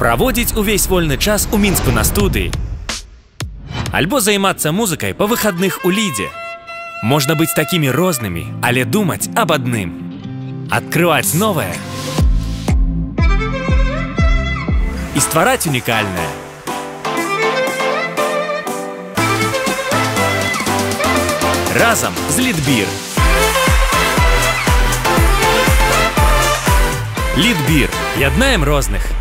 Проводить увесь вольный час у Мінську на студии. Альбо займаться музыкой по выходных у Лиді. Можно быть такими разными, але думать об одном. Открывать новое и створать уникальное. Разом с Лидбір. Лидбір. Яднаем розных.